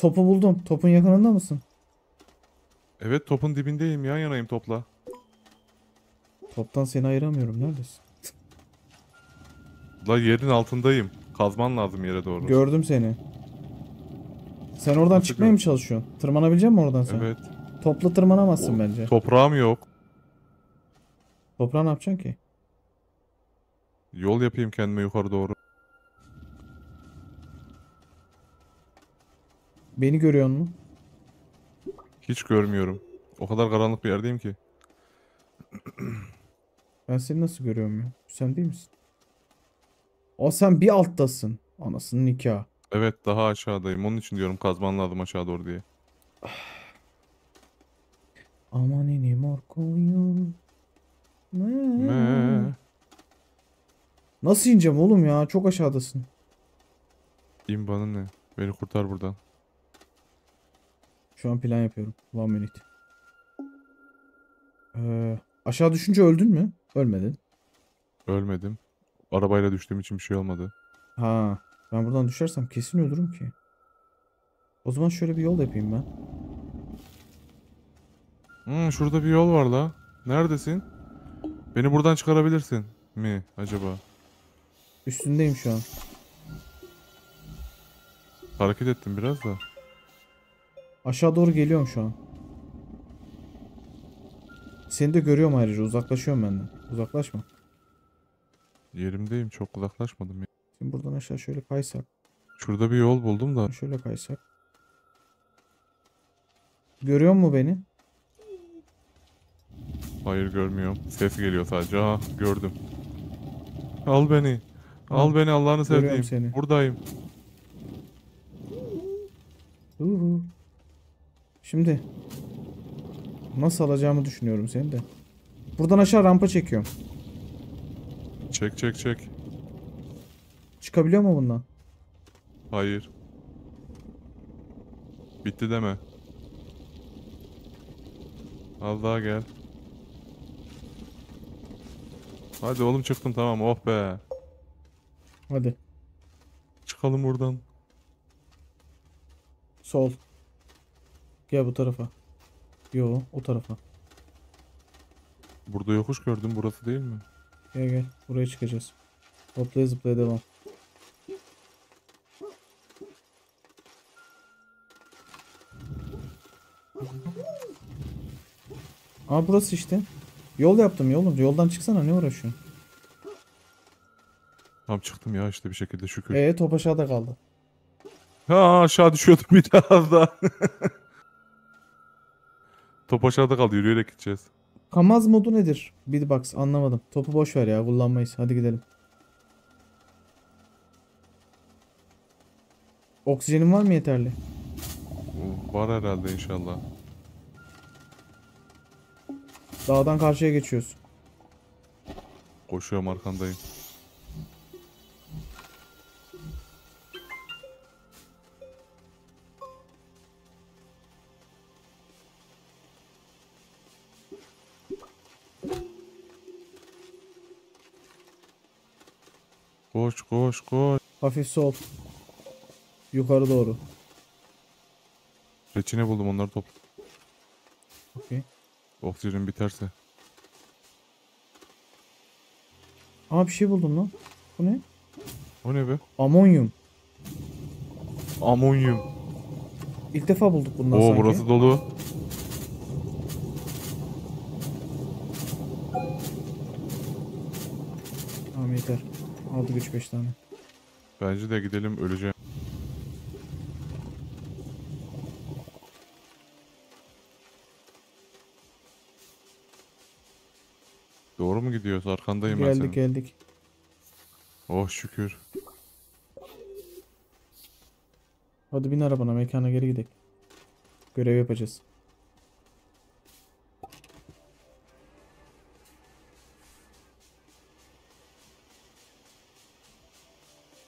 Topu buldum. Topun yakınında mısın? Evet, topun dibindeyim. Yan yanayım topla. Toptan seni ayıramıyorum. Neredesin? La yerin altındayım. Kazman lazım yere doğru. Gördüm seni. Sen oradan nasıl çıkmaya mı çalışıyorsun? Tırmanabilecek misin oradan sen? Evet. Topla tırmanamazsın bence. Toprağım yok. Toprağı ne yapacaksın ki? Yol yapayım kendime yukarı doğru. Beni görüyor musun? Hiç görmüyorum. O kadar karanlık bir yerdeyim ki. Ben seni nasıl görüyorum ya? Sen değil misin? O sen bir alttasın. Anasının nikahı. Evet, daha aşağıdayım. Onun için diyorum kazman lazım aşağı doğru diye. Aman eni mor koyun. Nasıl ineceğim oğlum ya? Çok aşağıdasın. İn bana ne? Beni kurtar buradan. Şu an plan yapıyorum. 1 minute. Aşağı düşünce öldün mü? Ölmedin. Ölmedim. Arabayla düştüğüm için bir şey olmadı. Ha, ben buradan düşersem kesin ölürüm ki. O zaman şöyle bir yol yapayım ben. Şurada bir yol var la. Neredesin? Beni buradan çıkarabilirsin mi acaba? Üstündeyim şu an. Hareket ettim biraz da. Aşağı doğru geliyorum şu an. Seni de görüyorum ayrıca. Uzaklaşıyorum benden. Uzaklaşma. Yerimdeyim. Çok uzaklaşmadım ya. Şimdi buradan aşağı şöyle kaysak. Şurada bir yol buldum da. Şöyle kaysak. Görüyor musun beni? Hayır, görmüyorum. Ses geliyor sadece. Aha, gördüm. Al beni. Al beni Allah'ını sevdiğim. Seni. Buradayım. Şimdi nasıl alacağımı düşünüyorum seni de. Buradan aşağı rampa çekiyorum. Çek çek çek. Çıkabiliyor mu bundan? Hayır. Bitti deme. Al daha gel. Hadi oğlum, çıktım, tamam, oh be. Hadi. Çıkalım buradan. Sol. Gel bu tarafa. Yo, o tarafa. Burada yokuş gördüm, burası değil mi? Gel gel, buraya çıkacağız. Hoplaya zıplaya devam. Aa, burası işte. Yol yaptım yolum. Yoldan çıksana, ne uğraşıyorsun? Tamam, çıktım ya işte bir şekilde, şükür. Top aşağıda kaldı. Ha, aşağı düşüyordum bir daha da. Top aşağıda kaldı, yürüyerek gideceğiz. Kamaz modu nedir? Bir bak, anlamadım. Topu boş ver ya, kullanmayız. Hadi gidelim. Oksijenin var mı yeterli? Var herhalde, inşallah. Dağdan karşıya geçiyoruz. Koşuyorum, arkandayım. Koş koş koş. Hafif sol. Yukarı doğru. Reçine buldum, onları topla. Okey. Oksijen biterse. Aa, bir şey buldum lan. Bu ne? O ne be? Amonyum. Amonyum. İlk defa bulduk bundan sanki. Oo, burası dolu. Tamam, yeter. Aldık 3-5 tane. Bence de gidelim, öleceğim. Doğru mu gidiyoruz? Arkandayım ben senin. Geldik. Oh şükür. Hadi bin arabana, mekana geri gidelim. Görev yapacağız.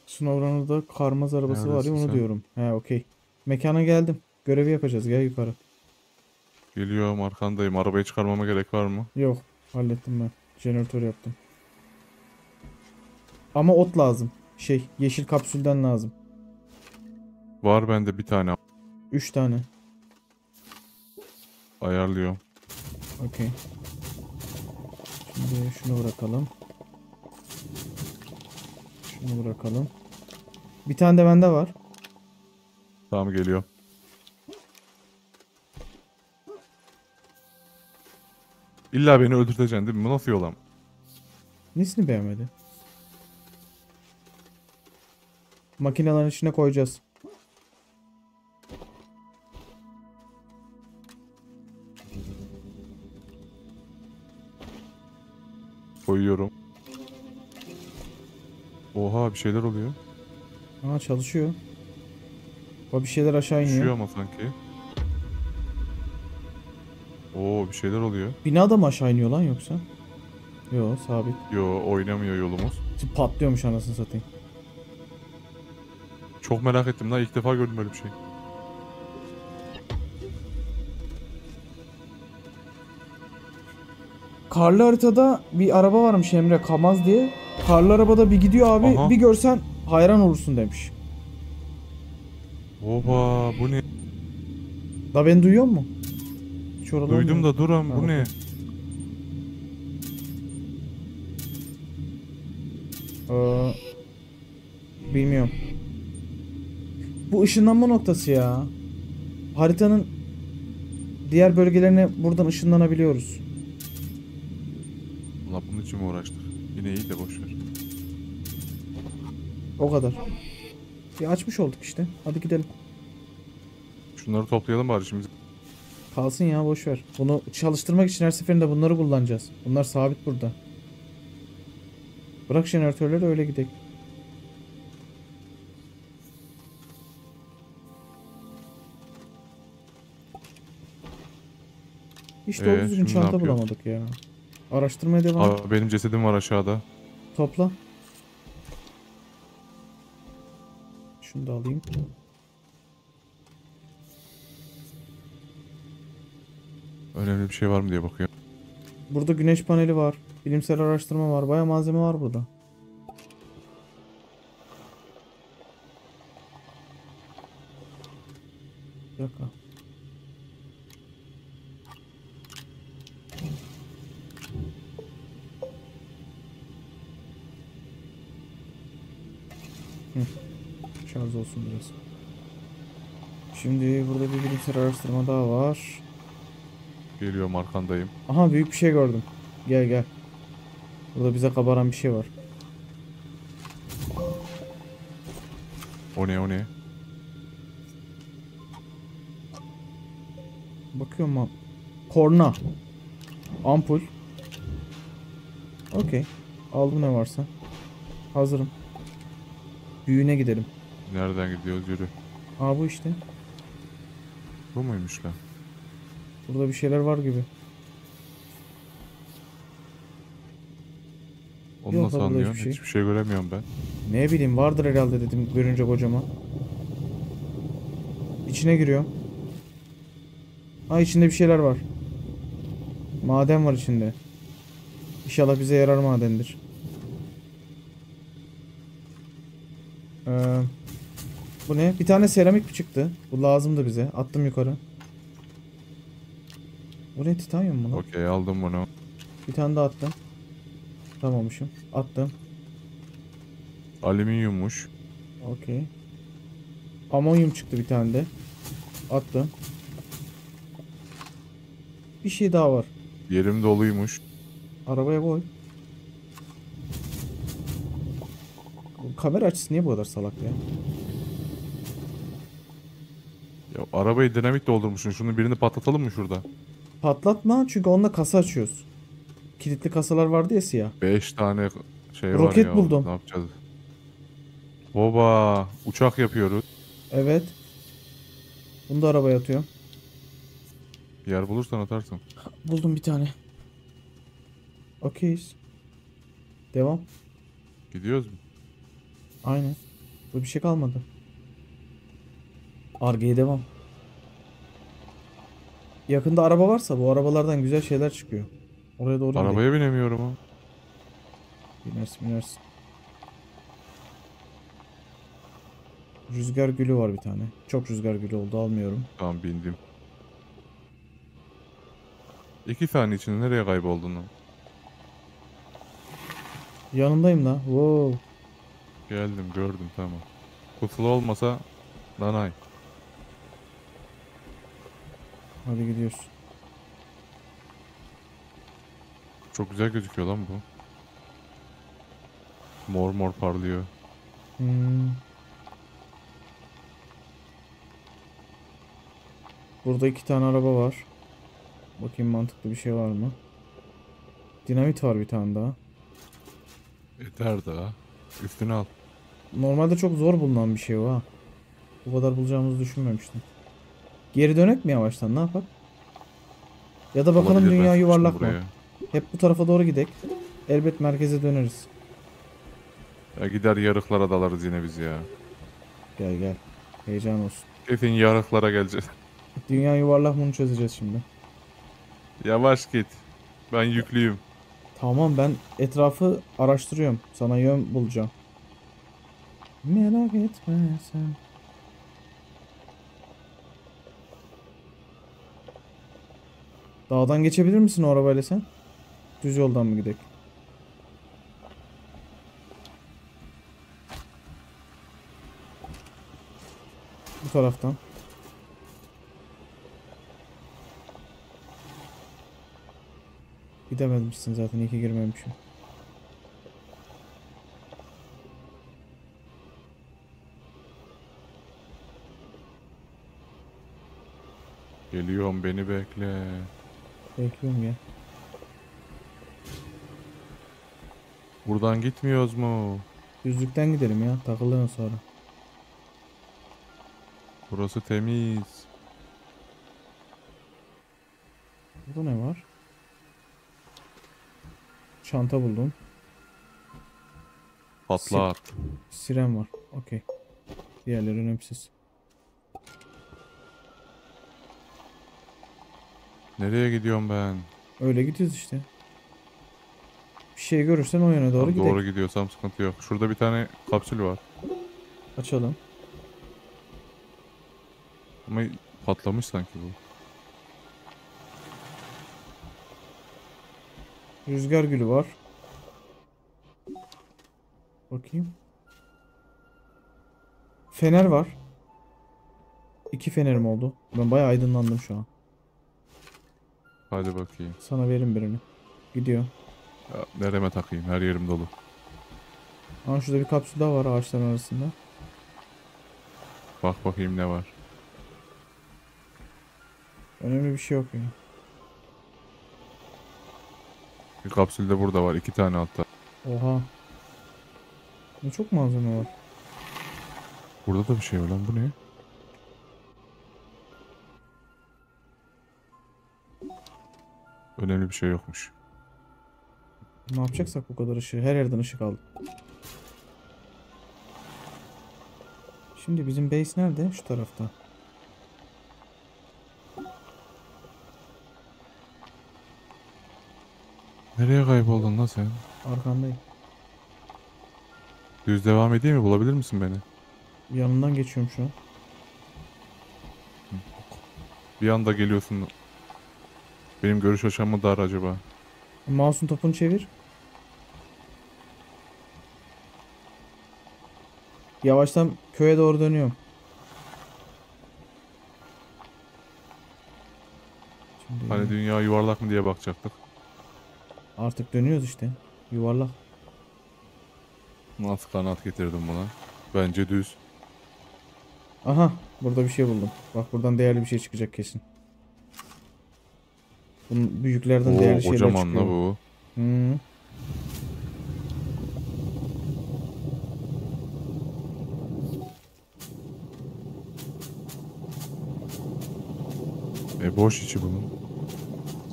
Snowrunner'da karmaz arabası var ya, onu sen diyorum. He, okey. Mekana geldim. Görevi yapacağız. Gel yukarı. Geliyorum, arkandayım. Arabayı çıkarmama gerek var mı? Yok. Hallettim ben. Jeneratör yaptım. Ama ot lazım. Yeşil kapsülden lazım. Var bende bir tane. 3 tane. Ayarlıyor. Okey. Şimdi şunu bırakalım. Şunu bırakalım. Bir tane de bende var. Tamam, geliyor. İlla beni öldürteceksin değil mi? Nasıl yolam? Nesini beğenmedi? Makinelerin içine koyacağız. Koyuyorum. Oha, bir şeyler oluyor. Aa, çalışıyor. O bir şeyler aşağı iniyor. Düşüyor ama sanki. Oo, bir şeyler oluyor. Binada mı aşağı iniyor lan yoksa? Yo, sabit. Yo, oynamıyor yolumuz. Patlıyormuş anasını satayım. Çok merak ettim lan, ilk defa gördüm böyle bir şey. Karlı haritada bir araba varmış Emre, Kamaz diye. Karlı arabada bir gidiyor abi. Aha. Bir görsen hayran olursun demiş. Oba, bu ne? Da beni duyuyor mu? Duydum mu? Da duram bu ne? Bilmiyorum. Bu ışınlanma noktası ya. Haritanın diğer bölgelerine buradan ışınlanabiliyoruz. Ulan bunun için mi uğraştık? Yine iyi de boşver. O kadar. Ya açmış olduk işte. Hadi gidelim. Şunları toplayalım bari şimdi. Kalsın ya, boşver. Bunu çalıştırmak için her seferinde bunları kullanacağız. Bunlar sabit burada. Bırak jeneratörleri, öyle gidelim. İşte o düzgün çanta bulamadık ya. Araştırmaya devam. Aa, benim cesedim var aşağıda. Topla. Şunu da alayım. Önemli bir şey var mı diye bakıyorum. Burada güneş paneli var. Bilimsel araştırma var. Bayağı malzeme var burada. Bir dakika. Şarj olsun biraz. Şimdi burada bir bilimsel araştırma daha var. Geliyorum, arkandayım. Aha, büyük bir şey gördüm. Gel gel. Burada bize kabaran bir şey var. O ne, o ne? Bakıyorum abi. Korna. Ampul. Okey. Aldım ne varsa. Hazırım. Büyüğüne gidelim. Nereden gidiyoruz, yürü. Aa, bu işte. Bu muymuş lan? Burada bir şeyler var gibi. Onu nasıl anlıyorsun? Hiçbir şey göremiyorum ben. Ne bileyim, vardır herhalde dedim görünce kocama. İçine giriyorum. Ha, içinde bir şeyler var. Maden var içinde. İnşallah bize yarar madendir. Bu ne? Bir tane seramik çıktı. Bu lazımdı bize. Attım yukarı. Bu ne, titanyum mu lan? Okey, aldım bunu. Bir tane daha attım. Tamammışım. Attım. Alüminyummuş. Okey. Amonyum çıktı bir tane de. Attım. Bir şey daha var. Yerim doluymuş. Arabaya koy. Kamera açısı niye bu kadar salak ya? Ya arabayı dinamit doldurmuşsun. Şunun birini patlatalım mı şurada? Patlatma, çünkü onunla kasa açıyoruz. Kilitli kasalar vardı ya, siyah. 5 tane şey roket var ya. Roket buldum. Ne yapacağız? Oba, uçak yapıyoruz. Evet. Bunu da arabaya atıyorum. Yer bulursan atarsın. Buldum bir tane. Okeyiz. Devam. Gidiyoruz mu? Aynen. Burada bir şey kalmadı. Ar-Ge'ye devam. Yakında araba varsa bu arabalardan güzel şeyler çıkıyor. Oraya doğru. Arabaya değil. Binemiyorum ha. Binersin binersin. Rüzgar gülü var bir tane. Çok rüzgar gülü oldu, almıyorum. Tamam, bindim. 2 saniye içinde nereye kayboldun lan? Yanındayım lan. Wow. Geldim, gördüm, tamam. Kutulu olmasa danay. Hadi gidiyoruz. Çok güzel gözüküyor lan bu. Mor mor parlıyor. Burada 2 tane araba var. Bakayım mantıklı bir şey var mı? Dinamit var bir tane daha. Yeter daha. Üstüne al. Normalde çok zor bulunan bir şey o ha. Bu kadar bulacağımızı düşünmemiştim. Geri dönük mü yavaştan, ne yapalım? Ya da bakalım olabilir, dünya yuvarlak buraya mı? Hep bu tarafa doğru gidek. Elbet merkeze döneriz. Ya gider yarıklara dalarız yine biz ya. Gel gel. Heyecan olsun. Kesin yarıklara geleceğiz. Dünya yuvarlak, bunu çözeceğiz şimdi. Yavaş git. Ben yüklüyüm. Tamam, ben etrafı araştırıyorum. Sana yön bulacağım. Merak etme sen. Dağdan geçebilir misin o arabayla sen? Düz yoldan mı gidelim? Bu taraftan. Gidememişsin zaten, iyi ki girmemişim. Geliyorum, beni bekle. Bekliyorum ya. Buradan gitmiyoruz mu? Düzlükten gidelim ya, takılırız sonra. Burası temiz. Burada ne var? Çanta buldum. Patlar. Siren var. Okey. Diğerleri önemsiz. Nereye gidiyorum ben? Öyle gidiyoruz işte. Bir şey görürsen o yana doğru gidelim. Doğru gidiyorsam sıkıntı yok. Şurada bir tane kapsül var. Açalım. Ama patlamış sanki bu. Rüzgar gülü var. Bakayım. Fener var. 2 fenerim oldu. Ben bayağı aydınlandım şu an. Hadi bakayım. Sana verin birini. Gidiyor. Ya, nereme takayım? Her yerim dolu. Aa, şurada bir kapsül daha var ağaçların arasında. Bak bakayım ne var. Önemli bir şey yok yani. Bir kapsül de burada var. 2 tane hatta. Oha. Ne çok malzeme var. Burada da bir şey var lan, bu ne? Önemli bir şey yokmuş. Ne yapacaksak bu kadar ışığı? Her yerden ışık aldım. Şimdi bizim base nerede? Şu tarafta. Nereye kayboldun lan sen? Arkandayım. Düz devam edeyim mi? Bulabilir misin beni? Yanından geçiyorum şu an. Bir anda geliyorsun. Benim görüş açam mı dar acaba? Mouse'un topunu çevir. Yavaştan köye doğru dönüyorum. Şimdi hani dünya yuvarlak mı diye bakacaktık. Artık dönüyoruz işte. Yuvarlak. Nasıl kanat getirdim buna? Bence düz. Aha, burada bir şey buldum. Bak, buradan değerli bir şey çıkacak kesin. Bunun büyüklerden değerli şeyler çıkıyor. Kocaman da bu. Boş içi bunun.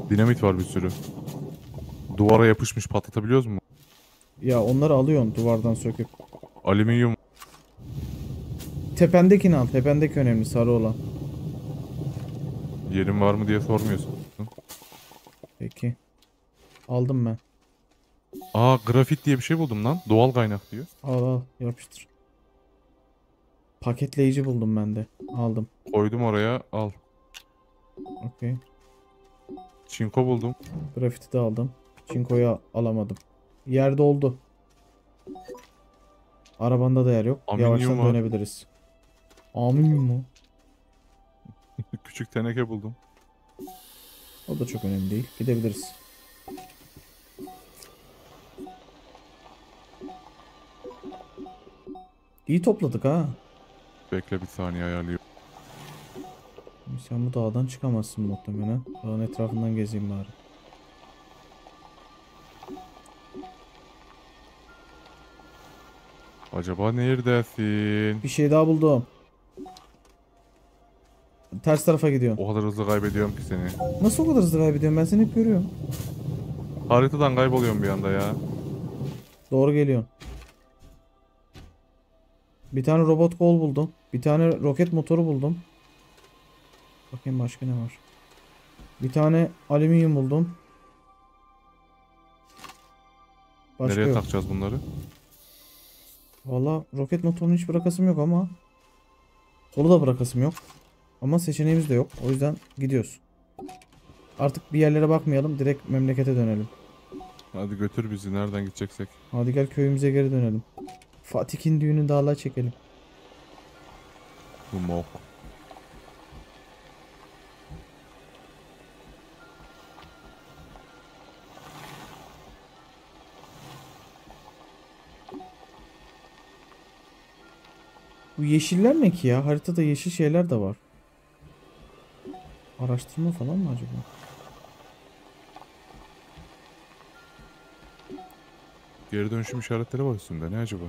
Dinamit var bir sürü. Duvara yapışmış, patlatabiliyoruz mu? Ya onları alıyorsun duvardan söküp. Alüminyum. Tependekini al. Tependeki önemli, sarı olan. Yerim var mı diye sormuyorsun. Peki. Aldım ben. Aa, grafit diye bir şey buldum lan. Doğal kaynak diyor. Al al, yapıştır. Paketleyici buldum ben de. Aldım. Koydum oraya, al. Okey. Çinko buldum. Grafiti de aldım. Çinko'yu alamadım. Yerde oldu. Arabanda da yer yok. Aminyum yavaştan var. Dönebiliriz. Aminyum mu? Küçük teneke buldum. O da çok önemli değil. Gidebiliriz. İyi topladık ha. Bekle bir saniye ayarlayayım. Sen bu dağdan çıkamazsın muhtemelen. Dağın etrafından gezeyim bari. Acaba neredesin? Bir şey daha buldum. Ters tarafa gidiyorum. O kadar hızlı kaybediyorum ki seni. Nasıl o kadar hızlı kaybediyorum? Ben seni hep görüyorum. Haritadan kayboluyorum bir anda ya. Doğru geliyorum. Bir tane robot kol buldum. Bir tane roket motoru buldum. Bakayım başka ne var. Bir tane alüminyum buldum. Başka nereye yok. Takacağız bunları? Valla roket motorunu hiç bırakasım yok ama kolu da bırakasım yok. Ama seçeneğimiz de yok. O yüzden gidiyoruz. Artık bir yerlere bakmayalım. Direkt memlekete dönelim. Hadi götür bizi. Nereden gideceksek. Hadi gel köyümüze geri dönelim. Fatih'in düğünü dağla çekelim. Bu mok. Bu yeşiller ne ki ya? Haritada yeşil şeyler de var. Araştırma falan mı acaba? Geri dönüşüm işaretleri var üstünde. Ne acaba?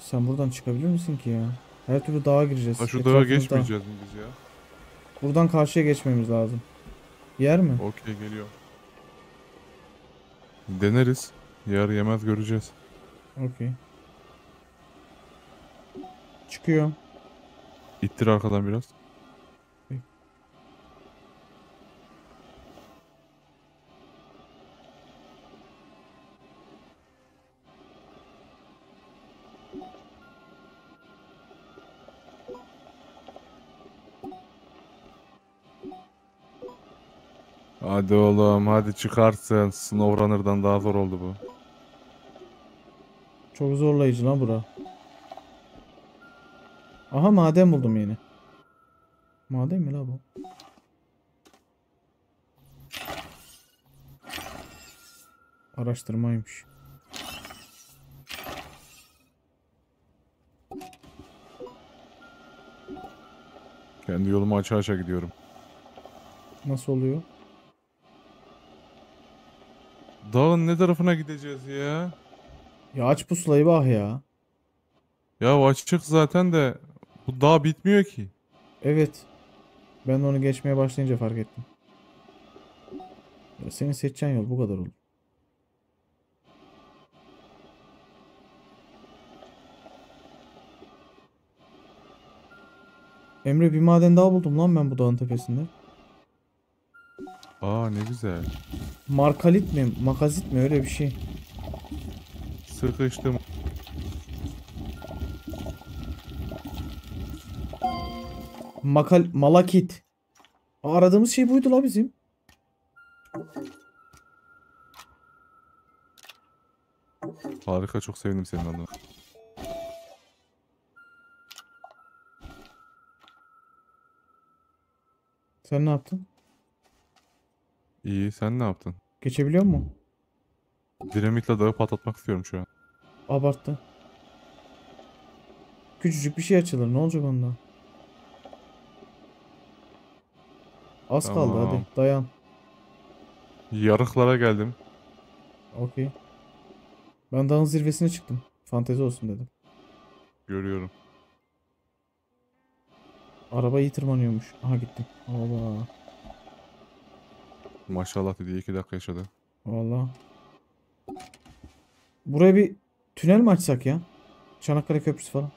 Sen buradan çıkabilir misin ki ya? Her türlü dağa gireceğiz. Ha şu dağa geçmeyeceğiz biz ya. Buradan karşıya geçmemiz lazım. Yer mi? Okey geliyor. Deneriz. Yer yemez göreceğiz. Okey. Çıkıyor. İttir arkadan biraz. Hadi oğlum hadi çıkarsın. SnowRunner'dan daha zor oldu bu. Çok zorlayıcı lan bura. Aha maden buldum yeni. Maden mi la bu? Araştırmaymış. Kendi yolumu aça aça gidiyorum. Nasıl oluyor? Dağın ne tarafına gideceğiz ya? Ya aç pusulayı bak ya. Ya açık zaten de bu dağ bitmiyor ki. Evet. Ben onu geçmeye başlayınca fark ettim. Ya senin seçeceğin yol bu kadar olur. Emre bir maden daha buldum lan ben bu dağın tepesinde. Aa ne güzel. Markalit mi? Makazit mi? Öyle bir şey. Sıkıştım. Malakit. Aa, aradığımız şey buydu la bizim. Harika, çok sevindim senin adına. Sen ne yaptın? İyi, sen ne yaptın? Geçebiliyor musun? Dinamitle dağı patlatmak istiyorum şu an. Abarttı. Küçücük bir şey açılır, ne olacak ondan? Az tamam. Kaldı hadi, dayan. Yarıklara geldim. Okey. Ben dağın zirvesine çıktım. Fantezi olsun dedim. Görüyorum. Araba iyi tırmanıyormuş. Aha gittim. Allah. Maşallah dedi, 2 dakika yaşadı. Vallahi. Buraya bir tünel mi açsak ya? Çanakkale Köprüsü falan.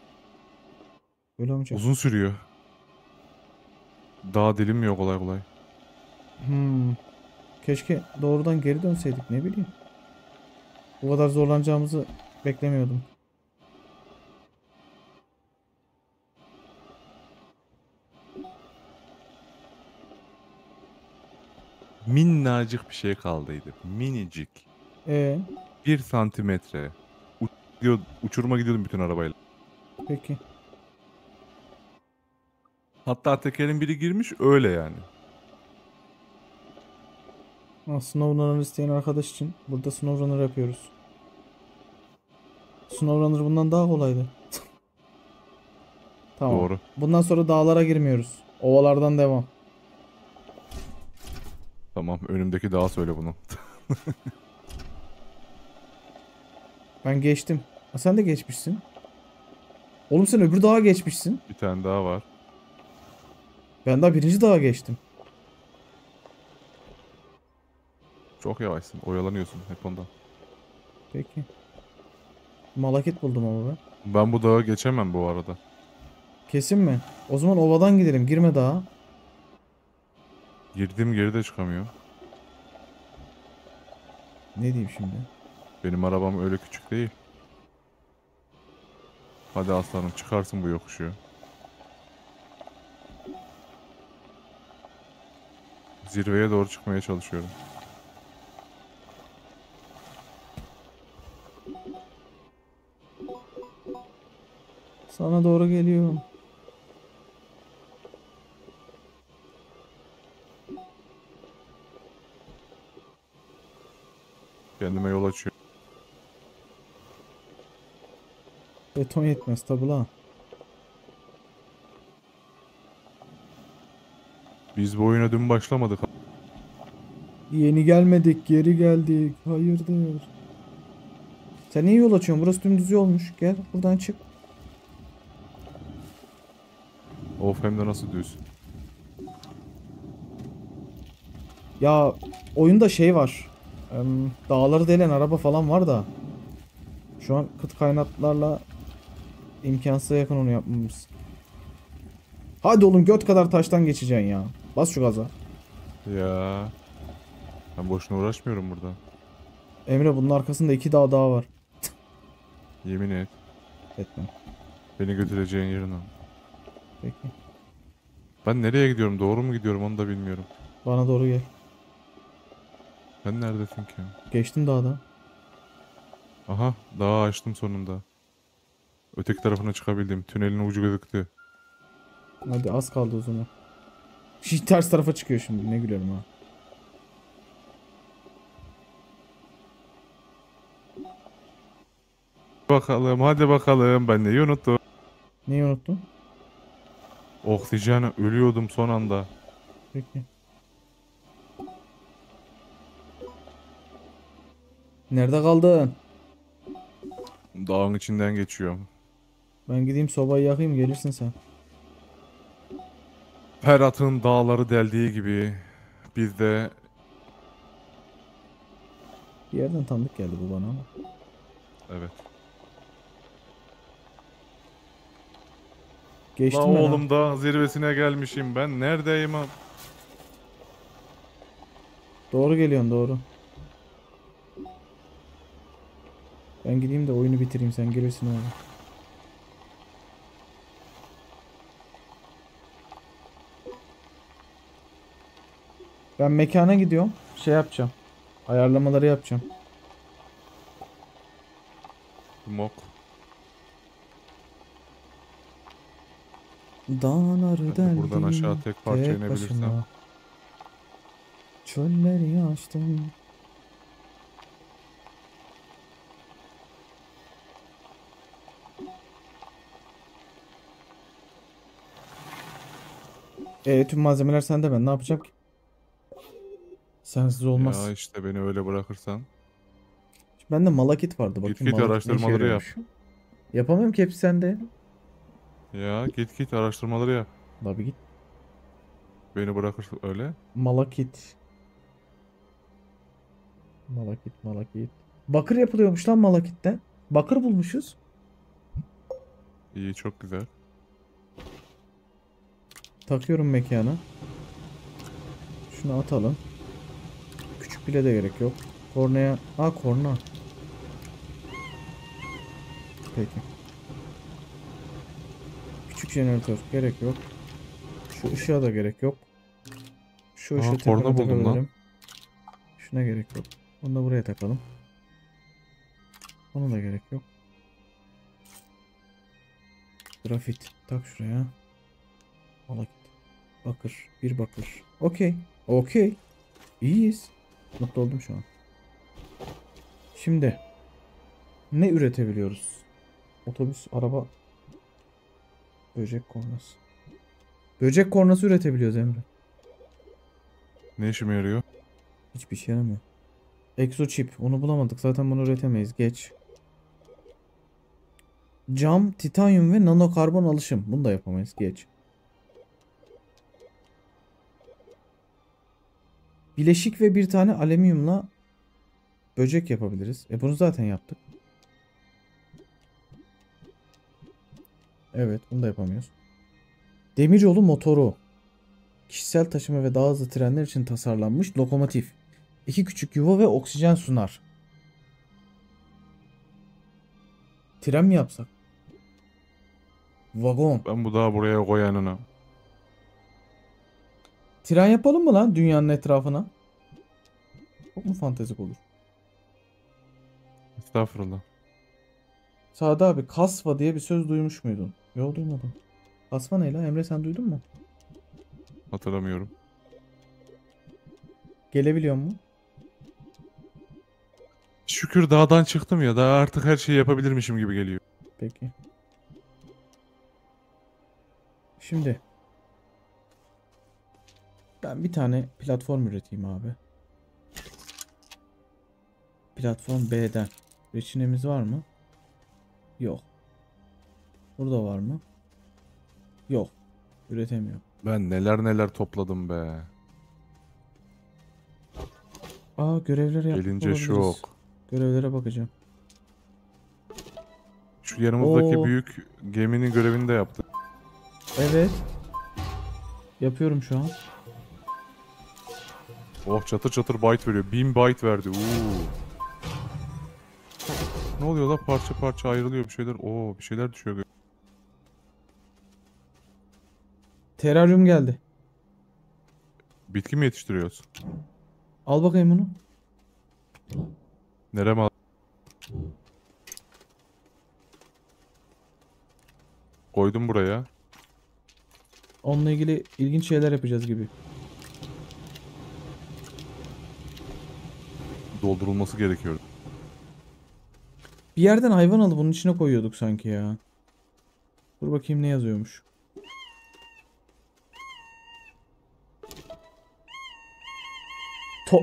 Öyle olmayacak. Uzun sürüyor. Daha dilinmiyor kolay kolay. Keşke doğrudan geri dönseydik, ne bileyim. Bu kadar zorlanacağımızı beklemiyordum. minnacık bir şey kaldıydı. Minicik. Bir santimetre. Uçuruma gidiyordum bütün arabayla. Peki. Hatta tekerin biri girmiş öyle yani. Snowrunner isteyen arkadaş için burada Snowrunner yapıyoruz. Snowrunner bundan daha kolaydı. Tamam. Doğru. Bundan sonra dağlara girmiyoruz. Ovalardan devam. Tamam, önümdeki dağa söyle bunu. Ben geçtim. Ha, sen de geçmişsin. Oğlum sen öbür dağa geçmişsin. Bir tane daha var. Ben daha birinci dağa geçtim. Çok yavaşsın. Oyalanıyorsun hep ondan. Peki. Malakit buldum ama ben. Ben bu dağa geçemem bu arada. Kesin mi? O zaman ovadan gidelim. Girme dağa. Girdim, geri de çıkamıyor. Ne diyeyim şimdi? Benim arabam öyle küçük değil. Hadi aslanım, çıkarsın bu yokuşu. Zirveye doğru çıkmaya çalışıyorum. Sana doğru geliyorum. Kendime yol açıyorum. Beton yetmez tabi lan. Biz bu oyuna dün başlamadık. Yeni gelmedik, geri geldik. Hayırdır? Sen niye yol açıyorsun? Burası dümdüz yolmuş. Gel buradan çık. Of, hem de nasıl düz. Ya oyunda şey var. Dağları delen araba falan var da. Şu an kıt kaynaklarla imkansıza yakın onu yapmamız. Hadi oğlum, göt kadar taştan geçeceksin ya. Bas şu gaza. Ya. Ben boşuna uğraşmıyorum burada. Emre, bunun arkasında iki dağ daha var. Yemin et. Etme. Beni götüreceğin yerin o. Peki. Ben nereye gidiyorum? Doğru mu gidiyorum? Onu da bilmiyorum. Bana doğru gel. Sen neredesin ki? Geçtim dağda. Aha, dağı açtım sonunda. Öteki tarafına çıkabildim. Tünelin ucu gözüktü. Hadi az kaldı o zaman. Şimdi ters tarafa çıkıyor şimdi. Ne gülerim ha. Bakalım, hadi bakalım. Ben neyi unuttum? Neyi unuttun? Oksijene ölüyordum son anda. Peki. Nerede kaldın? Dağın içinden geçiyorum. Ben gideyim sobayı yakayım, gelirsin sen. Ferhat'ın dağları deldiği gibi biz de... Bir yerden tanıdık geldi bu bana ama. Evet. Geçtim ben oğlum da zirvesine gelmişim ben. Neredeyim abi? Doğru geliyorsun, doğru. Ben gideyim de oyunu bitireyim, sen gelirsin abi. Ben mekana gidiyorum. Şey yapacağım. Ayarlamaları yapacağım. Mok. Dağları deldim, buradan aşağı tek parça inebilirsem. Çölleri açtım. Tüm malzemeler sende, ben ne yapacak ki? Sensiz olmaz. Ya işte beni öyle bırakırsan. Şimdi bende malakit vardı. Bakayım, git araştırmaları yap. Yapamıyorum ki, hepsi sende. Ya git araştırmaları yap. Tabii git. Beni bırakırsın öyle. Malakit. Malakit. Bakır yapılıyormuş lan malakitten. Bakır bulmuşuz. İyi, çok güzel. Takıyorum mekana. Şunu atalım. Küçük bile de gerek yok. Kornaya. Aa, korna. Peki. Jeneratör gerek yok. Şu ışığa da gerek yok. Şu ışığı tekrar takabilirim. Şuna gerek yok. Onu da buraya takalım. Ona da gerek yok. Grafit tak şuraya. Alak. Bakır. Bir bakır. Okey. Okey. İyiyiz. Mutlu oldum şu an. Şimdi ne üretebiliyoruz? Otobüs, araba, böcek kornası. Böcek kornası üretebiliyoruz Emre. Ne işime yarıyor? Hiçbir şey yaramıyor. Exo chip. Onu bulamadık. Zaten bunu üretemeyiz. Geç. Cam, titanyum ve nanokarbon alışım. Bunu da yapamayız. Geç. Bileşik ve bir tane alüminyumla böcek yapabiliriz. E bunu zaten yaptık. Evet, bunu da yapamıyoruz. Demir yolu motoru. Kişisel taşıma ve daha hızlı trenler için tasarlanmış lokomotif. 2 küçük yuva ve oksijen sunar. Tren mi yapsak? Vagon. Ben bu daha buraya koyanına. Tren yapalım mı lan dünyanın etrafına? Çok mu fantastik olur? Estağfurullah. Sade abi, kasva diye bir söz duymuş muydun? Yok, duymadım. Kasva ne la? Emre sen duydun mu? Hatırlamıyorum. Gelebiliyor mu? Şükür dağdan çıktım ya. Daha artık her şeyi yapabilirmişim gibi geliyor. Peki. Şimdi. Ben bir tane platform üreteyim abi. Platform B'den. Reçinemiz var mı? Yok. Burada var mı? Yok. Üretemiyorum. Ben neler neler topladım be. Aa, görevleri yaptık. Gelince şok. Görevlere bakacağım. Şu yanımızdaki büyük geminin görevini de yaptım. Evet. Yapıyorum şu an. Oh, çatır çatır byte veriyor. 1000 byte verdi. Ne oluyor la? Parça parça ayrılıyor bir şeyler. Oo, bir şeyler düşüyor. Teraryum geldi. Bitki mi yetiştiriyoruz? Al bakayım bunu. Nereye mi al? Koydum buraya. Onunla ilgili ilginç şeyler yapacağız gibi. Doldurulması gerekiyordu. Bir yerden hayvan alıp bunun içine koyuyorduk sanki ya. Dur bakayım ne yazıyormuş.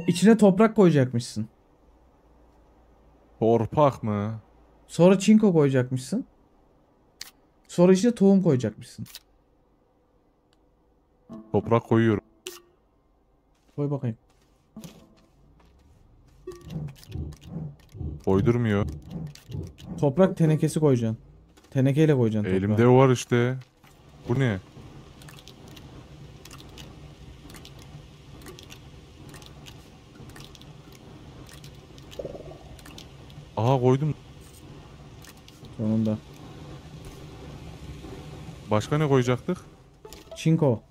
İçine toprak koyacakmışsın. Torpak mı? Sonra çinko koyacakmışsın. Sonra içine tohum koyacakmışsın. Toprak koyuyorum. Koy bakayım. Koydurmuyor. Toprak tenekesi koyacaksın. Tenekeyle koyacaksın. Elimde toprağı. Var işte. Bu ne? Aha, koydum. Sonunda. Başka ne koyacaktık? Çinko.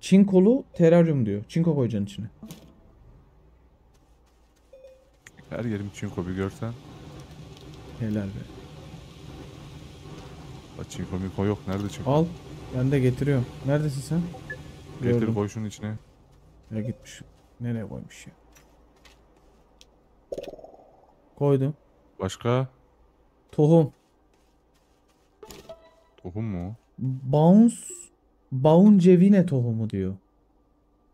Çinkolu teraryum diyor. Çinko koyacaksın içine. Her yerim çinko, bir görsen. Helal be. Bak, çinko miko yok. Nerede çinko? Al. Ben de getiriyorum. Neredesin sen? Gördüm. Getir, koy şunun içine. Nereye gitmiş? Nereye koymuş ya? Koydum. Başka? Tohum. Tohum mu? Bauncevine tohumu diyor.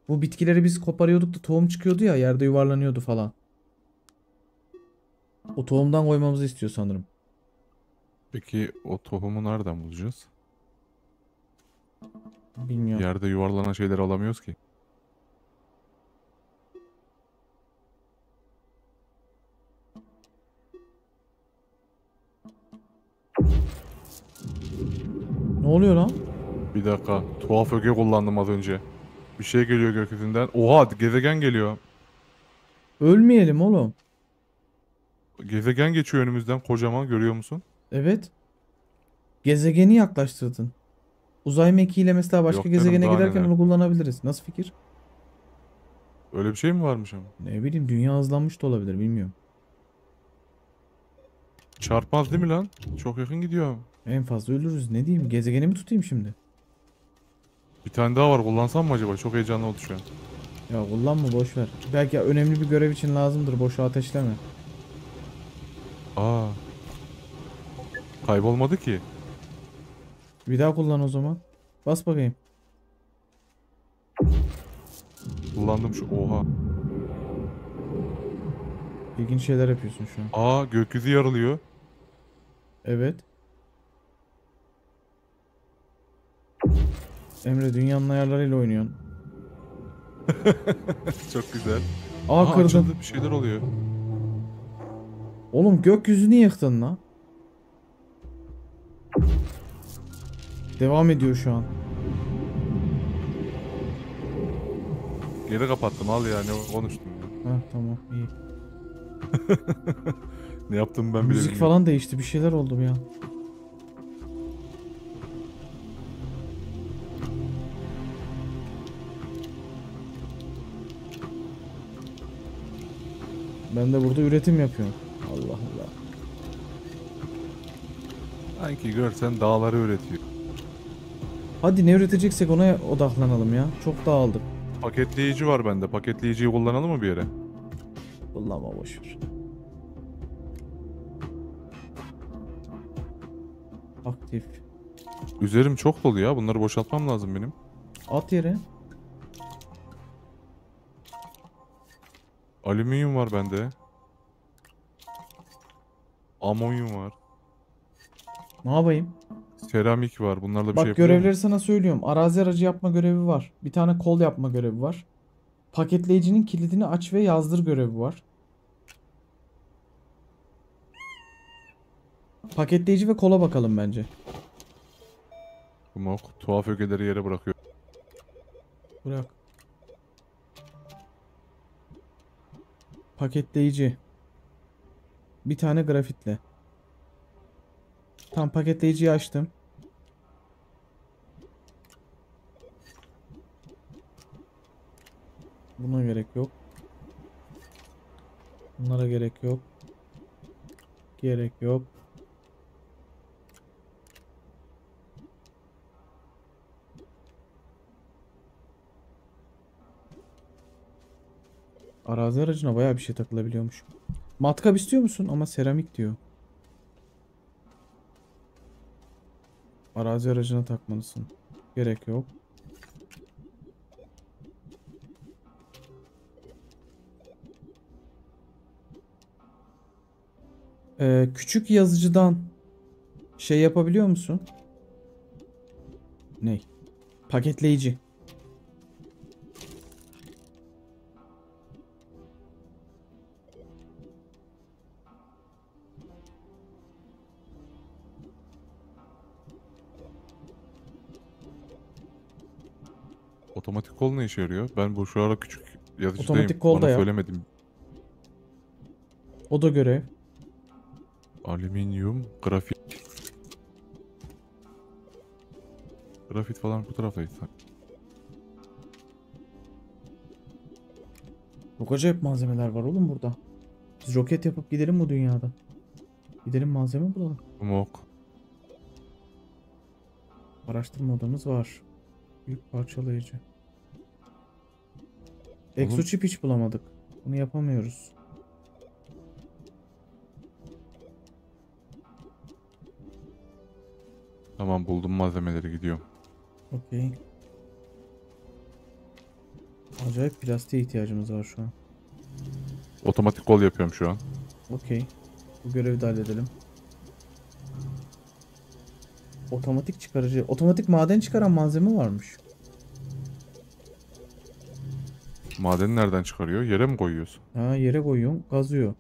Bu bitkileri biz koparıyorduk da tohum çıkıyordu ya, yerde yuvarlanıyordu falan. O tohumdan koymamızı istiyor sanırım. Peki o tohumu nereden bulacağız? Bilmiyorum. Yerde yuvarlanan şeyleri alamıyoruz ki. Ne oluyor lan? Bir dakika. Tuhaf öge kullandım az önce. Bir şey geliyor gökyüzünden. Oha, gezegen geliyor. Ölmeyelim oğlum. Gezegen geçiyor önümüzden, kocaman, görüyor musun? Evet. Gezegeni yaklaştırdın. Uzay mekiğiyle mesela başka gezegene giderken bunu kullanabiliriz. Nasıl fikir? Öyle bir şey mi varmış ama? Ne bileyim, dünya hızlanmış da olabilir, bilmiyorum. Çarpmaz değil mi lan? Çok yakın gidiyor. En fazla ölürüz, ne diyeyim, gezegeni mi tutayım şimdi? Bir tane daha var, kullansam mı acaba? Çok heyecanlı oldu şu an. Ya kullanma, boşver. Belki önemli bir görev için lazımdır, boşa ateşleme. Aa. Kaybolmadı ki. Bir daha kullan o zaman. Bas bakayım. Kullandım şu, oha. İlginç şeyler yapıyorsun şu an. Aa, gökyüzü yarılıyor. Evet. Emre dünyanın ayarlarıyla oynuyorsun. Çok güzel. Aa, kırdın. Bir şeyler oluyor. Oğlum gökyüzünü yıktın lan. Devam ediyor şu an. Geri kapattım, al yani konuştum. Heh, tamam iyi. Ne yaptım ben bile bilmiyorum. Müzik falan değişti, bir şeyler oldu bir an. Ben de burada üretim yapıyorum. Allah Allah. Sanki görsen dağları üretiyor. Hadi ne üreteceksek ona odaklanalım ya. Çok dağıldık. Paketleyici var bende. Paketleyiciyi kullanalım mı bir yere? Kullanma, boşver. Aktif. Üzerim çok dolu ya. Bunları boşaltmam lazım benim. At yere. Alüminyum var bende. Amonyum var. Ne yapayım? Seramik var. Bunlarla bir şey yapıyorum. Bak görevleri sana söylüyorum. Arazi aracı yapma görevi var. Bir tane kol yapma görevi var. Paketleyicinin kilidini aç ve yazdır görevi var. Paketleyici ve kola bakalım bence. Bak, tuhaf ögeleri yere bırakıyor. Bırak. Paketleyici. Bir tane grafitle. Tam paketleyiciyi açtım. Buna gerek yok. Bunlara gerek yok. Gerek yok. Arazi aracına bayağı bir şey takılabiliyormuş. Matkap istiyor musun? Ama seramik diyor. Arazi aracına takmalısın. Gerek yok. Küçük yazıcıdan şey yapabiliyor musun? Ney? Paketleyici. Otomatik kol ne işe yarıyor? Ben bu şu ara küçük yazıcıdayım. Otomatik kol da ya. Söylemedim. O da görev. Alüminyum, grafit. Grafit falan bu taraftaydı. Çok acayip malzemeler var oğlum burada. Biz roket yapıp gidelim bu dünyada. Gidelim, malzeme bulalım. Mok. Araştırma odamız var. Büyük parçalayıcı. Exochip hiç bulamadık. Bunu yapamıyoruz. Tamam, buldum malzemeleri, gidiyorum. Okey. Acayip plastiğe ihtiyacımız var şu an. Otomatik kol yapıyorum şu an. Okey. Bu görevi de halledelim. Otomatik çıkarıcı. Otomatik maden çıkaran malzeme varmış. Madeni nereden çıkarıyor? Yere mi koyuyorsun? Ha, yere koyuyorum. Kazıyor.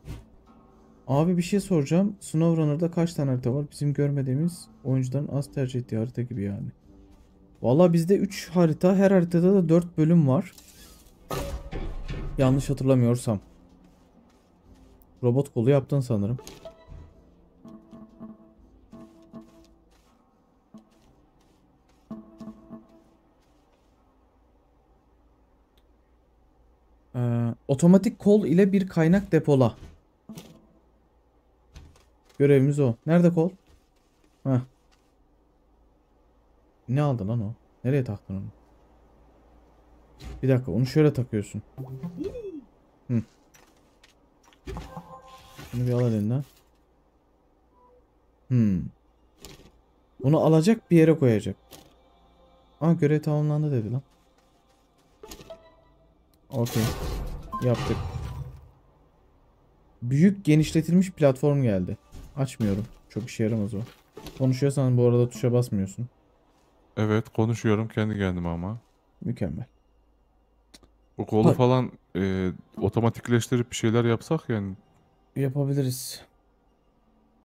Abi bir şey soracağım. SnowRunner'da kaç tane harita var? Bizim görmediğimiz, oyuncuların az tercih ettiği harita gibi yani. Valla bizde 3 harita. Her haritada da 4 bölüm var. Yanlış hatırlamıyorsam. Robot kolu yaptın sanırım. Otomatik kol ile bir kaynak depola. Görevimiz o. Nerede kol? Heh. Ne aldı lan o? Nereye taktın onu? Bir dakika, onu şöyle takıyorsun. Hı. Bunu bir al elinden. Hmm. Bunu alacak, bir yere koyacak. Aa, görev tamamlandı dedi lan. Okey. Yaptık. Büyük genişletilmiş platform geldi. Açmıyorum. Çok işe yaramaz o. Konuşuyorsan bu arada tuşa basmıyorsun. Evet, konuşuyorum kendi kendime ama. Mükemmel. Bu kolu falan otomatikleştirip bir şeyler yapsak yani. Yapabiliriz.